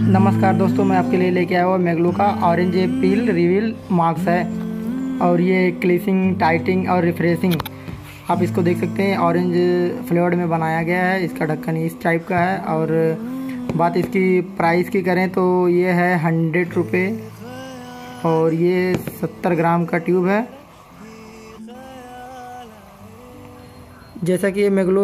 नमस्कार दोस्तों, मैं आपके लिए लेके आया हुआ मैग्लो का ऑरेंज पील रिवील मार्क्स है। और ये क्लीसिंग, टाइटिंग और रिफ्रेशिंग, आप इसको देख सकते हैं। ऑरेंज फ्लेवर्ड में बनाया गया है। इसका ढक्कन इस टाइप का है। और बात इसकी प्राइस की करें तो ये है 100 रुपये और ये 70 ग्राम का ट्यूब है। जैसा कि ये मैग्लो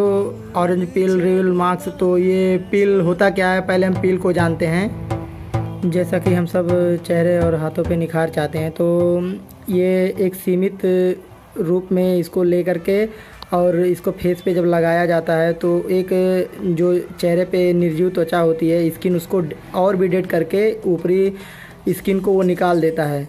ऑरेंज पील रिवील मार्क्स, तो ये पील होता क्या है, पहले हम पील को जानते हैं। जैसा कि हम सब चेहरे और हाथों पे निखार चाहते हैं, तो ये एक सीमित रूप में इसको ले करके और इसको फेस पे जब लगाया जाता है तो एक जो चेहरे पे निर्जीव त्वचा होती है, स्किन, उसको और भी डेड करके ऊपरी स्किन को वो निकाल देता है।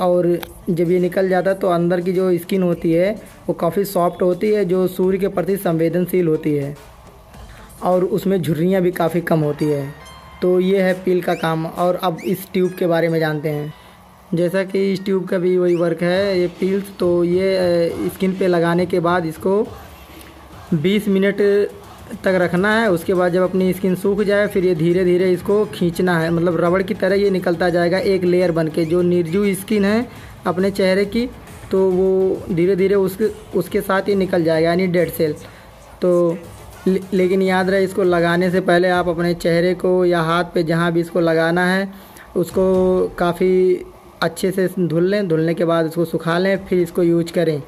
और जब ये निकल जाता है तो अंदर की जो स्किन होती है वो काफ़ी सॉफ्ट होती है, जो सूर्य के प्रति संवेदनशील होती है और उसमें झुर्रियाँ भी काफ़ी कम होती है। तो ये है पील का काम। और अब इस ट्यूब के बारे में जानते हैं। जैसा कि इस ट्यूब का भी वही वर्क है, ये पील्स। तो ये स्किन पे लगाने के बाद इसको 20 मिनट तक रखना है। उसके बाद जब अपनी स्किन सूख जाए फिर ये धीरे धीरे इसको खींचना है, मतलब रबड़ की तरह ये निकलता जाएगा एक लेयर बन के। जो निर्जीव स्किन है अपने चेहरे की, तो वो धीरे धीरे उसके साथ ही निकल जाएगा, यानी डेड सेल। तो लेकिन याद रहे, इसको लगाने से पहले आप अपने चेहरे को या हाथ पे जहाँ भी इसको लगाना है उसको काफ़ी अच्छे से धुल लें। धुलने के बाद उसको सुखा लें, फिर इसको यूज करें।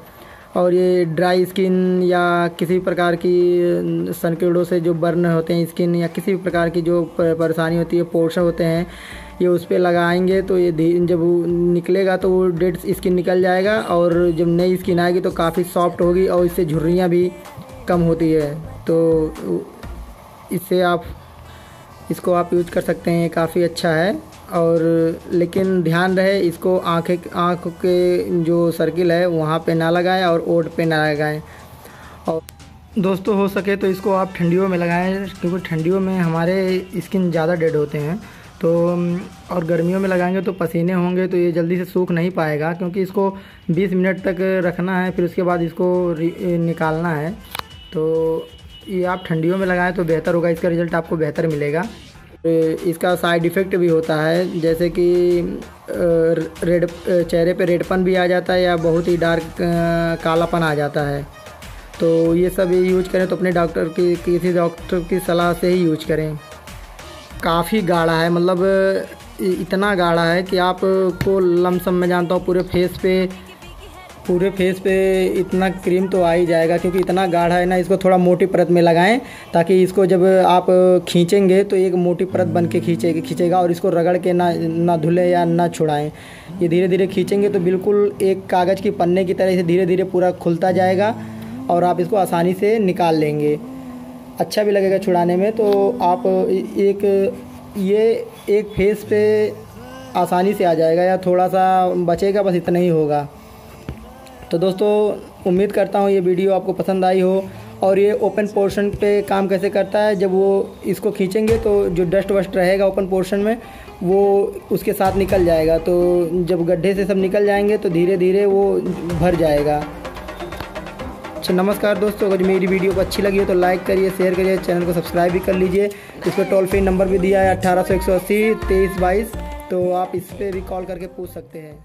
और ये ड्राई स्किन या किसी प्रकार की सन किरणों से जो बर्न होते हैं स्किन, या किसी भी प्रकार की जो परेशानी होती है, पोर्स होते हैं, ये उस पर लगाएंगे तो ये जब वो निकलेगा तो वो डेड स्किन निकल जाएगा। और जब नई स्किन आएगी तो काफ़ी सॉफ्ट होगी और इससे झुर्रियाँ भी कम होती है। तो इससे इसको आप यूज कर सकते हैं, काफ़ी अच्छा है। और लेकिन ध्यान रहे, इसको आँख के जो सर्किल है वहाँ पे ना लगाएं और ओठ पे ना लगाएं। और दोस्तों, हो सके तो इसको आप ठंडियों में लगाएं, क्योंकि ठंडियों में हमारे स्किन ज़्यादा डेड होते हैं। तो और गर्मियों में लगाएंगे तो पसीने होंगे, तो ये जल्दी से सूख नहीं पाएगा, क्योंकि इसको 20 मिनट तक रखना है, फिर उसके बाद इसको निकालना है। तो ये आप ठंडियों में लगाएं तो बेहतर होगा, इसका रिज़ल्ट आपको बेहतर मिलेगा। इसका साइड इफ़ेक्ट भी होता है, जैसे कि रेड, चेहरे पे रेडपन भी आ जाता है या बहुत ही डार्क कालापन आ जाता है। तो ये सब यूज करें तो अपने डॉक्टर की, किसी डॉक्टर की सलाह से ही यूज करें। काफ़ी गाढ़ा है, मतलब इतना गाढ़ा है कि आपको लमसम में जानता हूँ पूरे फेस पे इतना क्रीम तो आ ही जाएगा, क्योंकि इतना गाढ़ा है ना। इसको थोड़ा मोटी परत में लगाएं, ताकि इसको जब आप खींचेंगे तो एक मोटी परत बन के खींचेगा। और इसको रगड़ के ना धुले या ना छुड़ाएं। ये धीरे धीरे खींचेंगे तो बिल्कुल एक कागज़ की पन्ने की तरह से धीरे धीरे पूरा खुलता जाएगा और आप इसको आसानी से निकाल लेंगे। अच्छा भी लगेगा छुड़ाने में। तो आप एक फेस पे आसानी से आ जाएगा, या थोड़ा सा बचेगा, बस इतना ही होगा। तो दोस्तों, उम्मीद करता हूँ ये वीडियो आपको पसंद आई हो। और ये ओपन पोर्शन पे काम कैसे करता है, जब वो इसको खींचेंगे तो जो डस्ट वस्ट रहेगा ओपन पोर्शन में वो उसके साथ निकल जाएगा। तो जब गड्ढे से सब निकल जाएंगे तो धीरे धीरे वो भर जाएगा। अच्छा, नमस्कार दोस्तों, अगर मेरी वीडियो को अच्छी लगी हो तो लाइक करिए, शेयर करिए, चैनल को सब्सक्राइब भी कर लीजिए। इस पर टोल फ्री नंबर भी दिया है 1800 180 2322, तो आप इस पर भी कॉल करके पूछ सकते हैं।